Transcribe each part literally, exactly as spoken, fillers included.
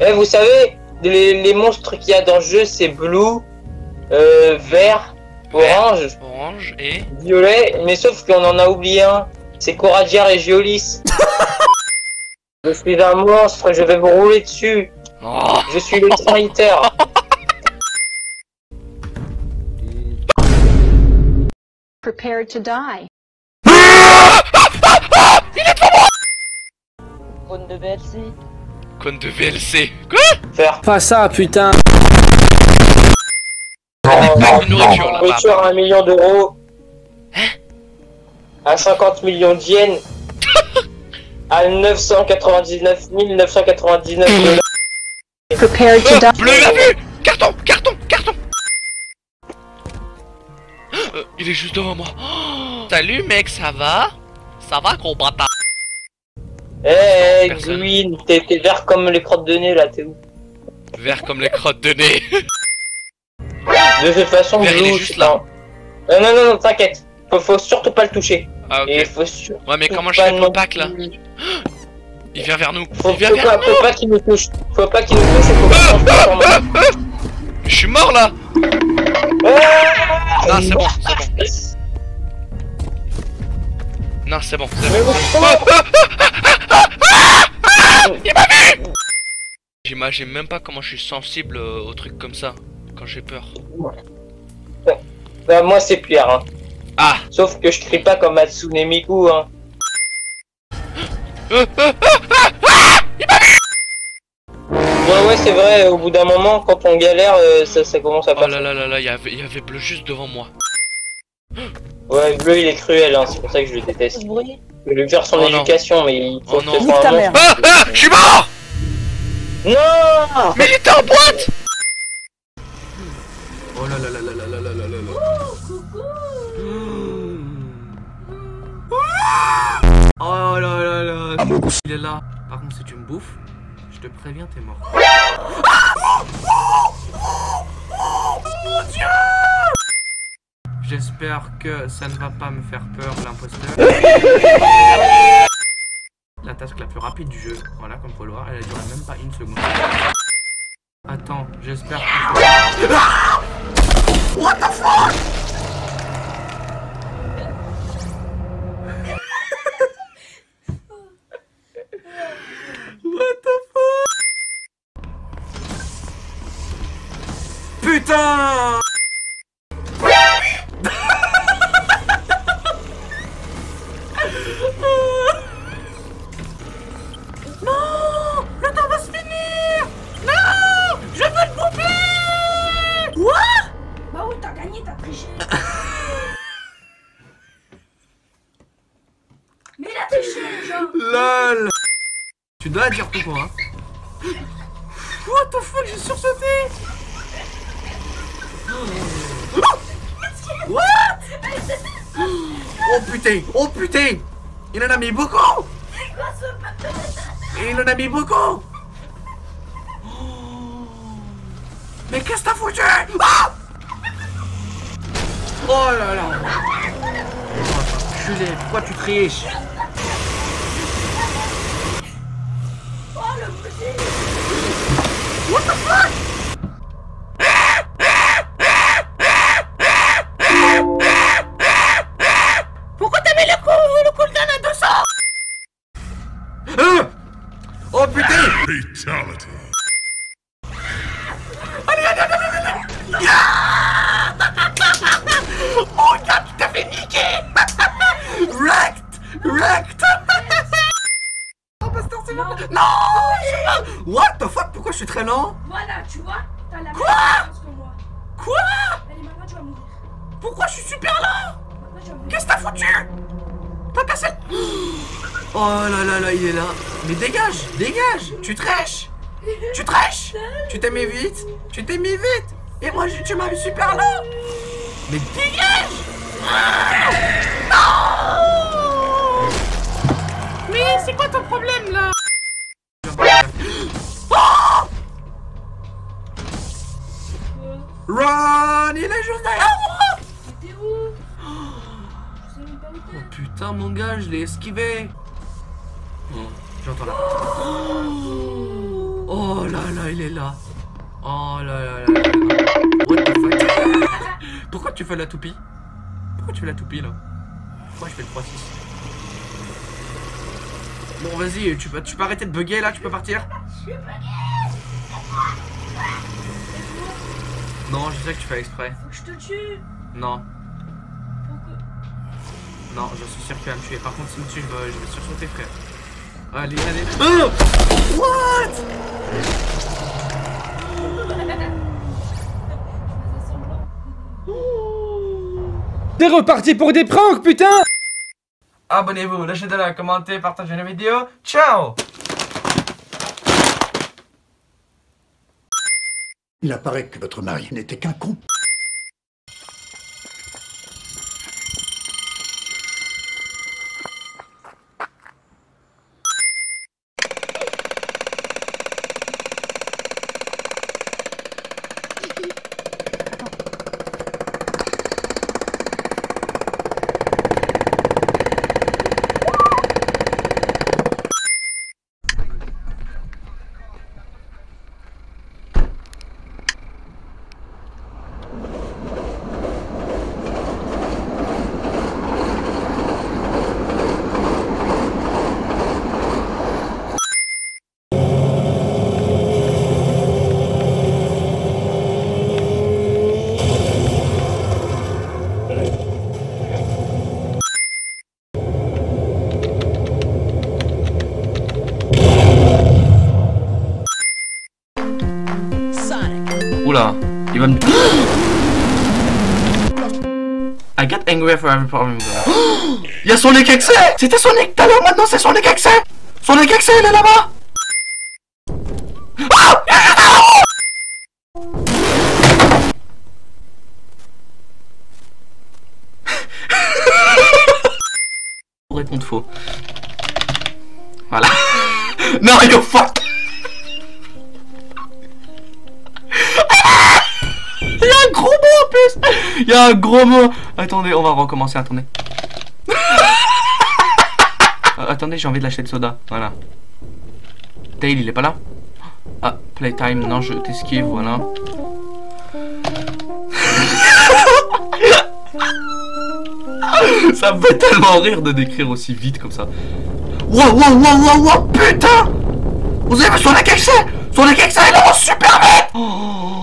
Eh, vous savez, les, les monstres qu'il y a dans le jeu, c'est bleu, euh, vert, orange, vert, orange et violet, mais sauf qu'on en a oublié un, c'est Coragière et Géolis. Je suis un monstre, je vais vous rouler dessus. Oh. Je suis le traiteur. Prepared to die. Il est trop bon. Cône de V L C. Cône de V L C. Quoi? Faire. Pas ça, putain. Une voiture à un million d'euros. Hein? À cinquante millions d'yens. À neuf cent quatre-vingt-dix-neuf mille neuf cent quatre-vingt-dix-neuf dollars. Prepared to die. Bleu, la vue. Carton, carton, carton. Euh, il est juste devant moi. Oh, salut mec, ça va? Ça va, gros bâtard? Eh, hey, Gwyn, t'es vert comme les crottes de nez là, t'es où? Vert comme les crottes de nez. De toute façon, vert, il est juste là. Non, non, non, non, t'inquiète. Faut, faut surtout pas le toucher. Ah, ok. Et faut ouais, mais comment je fais mon pack là? Il vient vers nous. Faut, il vient faut vers pas, nous. Faut pas qu'il nous touche. Faut pas qu'il nous touche. Faut ah, pas ah, ah, ah, ah. Je suis mort là. Ah, non, c'est bon, c'est bon. Non, c'est bon, c'est bon. Oh, ah, ah, ah, ah, il m'a vu. J'imagine même pas comment je suis sensible aux trucs comme ça quand j'ai peur. Bah, moi, c'est pire. Hein. Ah. Sauf que je crie pas comme Hatsune Miku. Hein. Euh, euh, ah, ah, ah, il m'a vu. Ouais ouais, c'est vrai, au bout d'un moment quand on galère euh, ça, ça commence à passer. Oh là là là là, il y avait, y avait bleu juste devant moi. Ouais, bleu il est cruel hein, c'est pour ça que je le déteste. Je lui gère son oh éducation non. Mais il faut oh que non. Ah, ah, ah, je suis mort. Non. Mais il était en boîte. Oh là là là là là là là là là. Oh, coucou. Oh là là là. Il est là. Par contre si tu me bouffes, je te préviens, t'es mort. Ah oh, oh, oh, mon Dieu. J'espère que ça ne va pas me faire peur, l'imposteur. La task la plus rapide du jeu, voilà, comme faut le voir, elle a duré même pas une seconde. Attends, j'espère que... Ah what the fuck. What the fuck. Putain. Non, le temps va se finir. Non, je veux le bouffer. Quoi? Bah oui, t'as gagné, t'as triché. Mais il a triché, genre. Lol. Tu dois dire pourquoi, hein. What the fuck, j'ai sursauté. What? Oh putain, oh putain. Il en a mis beaucoup. Il en a mis beaucoup. Mais qu'est-ce que t'as foutu? Ah oh là là. Enculé, pourquoi tu triches? Oh le what the fuck. Oh putain! Fatality. Allez, allez, allez, allez, allez. Yeah. Oh gars, tu t'as fait niquer! Wrecked! Wrecked! Oh, pasteur, c'est bon! Non! Non oui. What the fuck? Pourquoi je suis très lent? Voilà, tu vois? T'as la quoi? Quoi? Allez, maman, tu vas mourir. Pourquoi je suis super lent? Qu'est-ce que t'as foutu? T'as cassé le... Oh là là là, il est là. Mais dégage, dégage. Tu trèches. Tu trèches. Tu t'es mis vite. Tu t'es mis vite. Et moi, je, tu m'as mis super là. Mais dégage. Ah non. Mais c'est quoi ton problème là? Oh Ron, il est juste derrière moi. T'étais où? Oh putain mon gars, je l'ai esquivé. J'entends là. Oh Oh là là, il est là. Oh là là là là. What the fuck? Pourquoi tu fais la toupie? Pourquoi tu fais la toupie là? Pourquoi je fais le trois six? Bon vas-y, tu peux, tu peux arrêter de bugger là, tu peux partir. Je suis bugué. Non, je sais que tu fais exprès. Faut que je te tue. Non. Pourquoi? Non, je suis sûr qu'elle va me tuer. Par contre, si me tue, je vais sursauter frère. Allez, allez. Oh what? T'es reparti pour des pranks, putain. Abonnez-vous, lâchez de la, commentez, partagez la vidéo. Ciao. Il apparaît que votre mari n'était qu'un con. Oula, il va me... I get angry for every problem. Y'a Sonic.exe. C'était Sonic tout à l'heure, maintenant c'est Sonic.exe. Sonic.exe, elle est là-bas. Répondre faux. Voilà. Non, you fuck. Il y a un gros mot. Attendez, on va recommencer, attendez. euh, attendez, j'ai envie de lâcher le soda. Voilà. Tail, il est pas là. Ah, playtime, non, je t'esquive, voilà. Ça me fait tellement rire de décrire aussi vite comme ça. Wow, wow, wow, wow, wow, putain. Vous avez vu sur la caisse? Sur la caisse, elle avance super vite. Oh.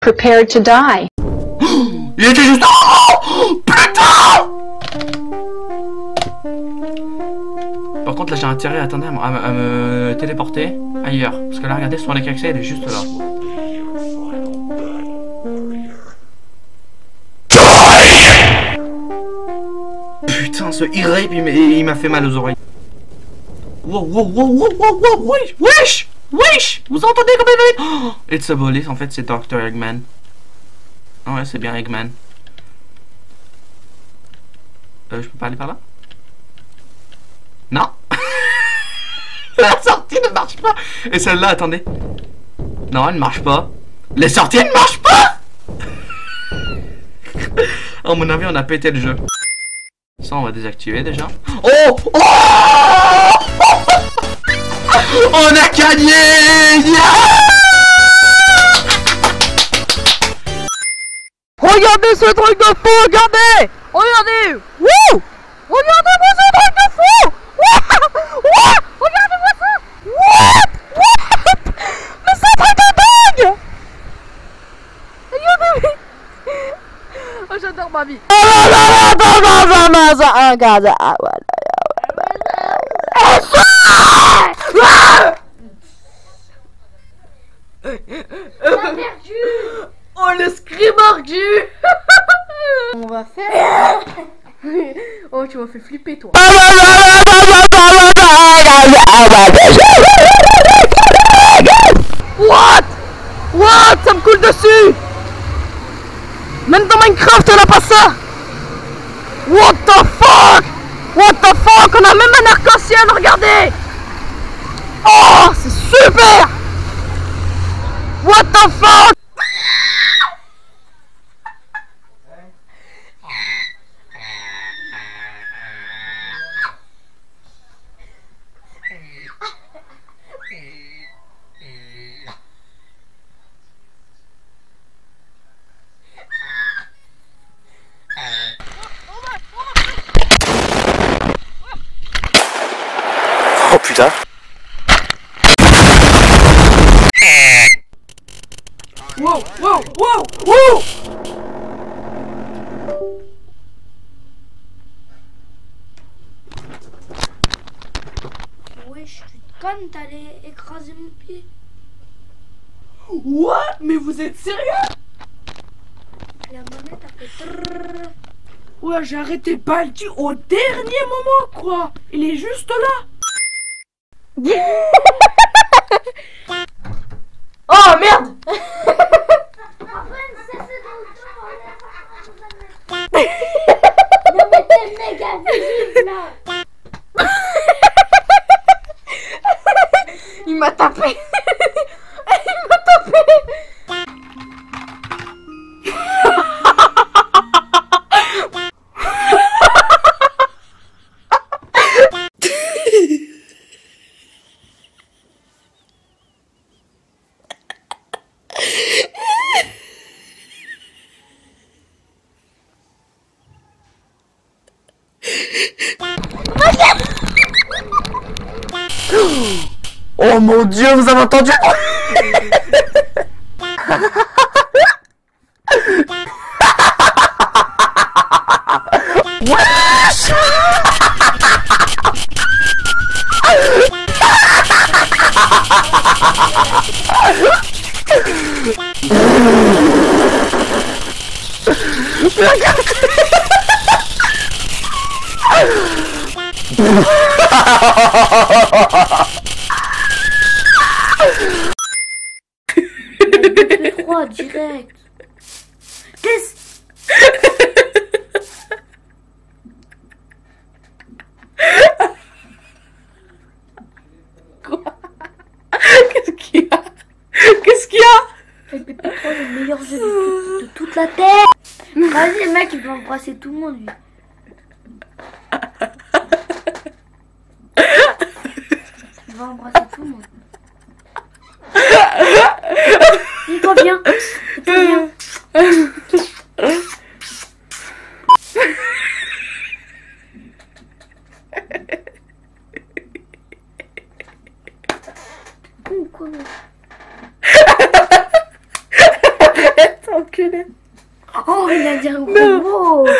Prepared to die. Il était juste... Oh, putain! Par contre là j'ai intérêt à, attendez, à, me, à me téléporter ailleurs. Parce que là regardez, son accès elle est juste là. Putain, ce e-rape il m'a fait mal aux oreilles. Wow, wow, wow, wow, wow, wow, wesh, wesh. Wesh! Vous entendez comme il va être? It's a police, en fait c'est Dr Eggman. Ouais, c'est bien Eggman. Euh, je peux pas aller par là? Non. La sortie ne marche pas. Et celle-là, attendez. Non, elle ne marche pas. Les sorties ne marchent pas. À mon avis, on a pété le jeu. Ça, on va désactiver déjà. Oh, oh, on a gagné, yeah. Regardez ce truc de fou, regardez. Regardez. Wouh. Regardez-moi ce truc de fou. Wouh. Wouh. Regardez-moi ça. Wouh. Wouh. Mais c'est un truc de dingue. Regardez. Oh, j'adore ma vie. Ah perdu. Oh le screamer du. On va faire. Oh tu m'as fait flipper toi. What? What? Ça me coule dessus. Même dans Minecraft on a pas ça. What the fuck? What the fuck? On a même un arc-en-ciel, regardez. Oh, c'est super! What the fuck? Oh putain. Wow, wow, wow, wow. Ouais, je suis conne, t'allais écraser mon pied. What? Mais vous êtes sérieux? La manette a fait trrrr. Ouais, j'ai arrêté Baldi au dernier moment, quoi. Il est juste là. Oh merde. Non mais t'es méga visible là. Il m'a tapé. Il m'a tapé. Oh mon Dieu, vous avez entendu? Direct. Qu'est-ce? Quoi? Qu'est-ce qu'il y a? Qu'est-ce qu'il y a? Le P P trois est le meilleur jeu de, de toute la terre. Vas-y, le mec il peut embrasser tout le monde lui. Il va embrasser tout le monde. Il revient. Il revient. Ou quoi? Arrête, enculé. Oh, il a dit un gros mot.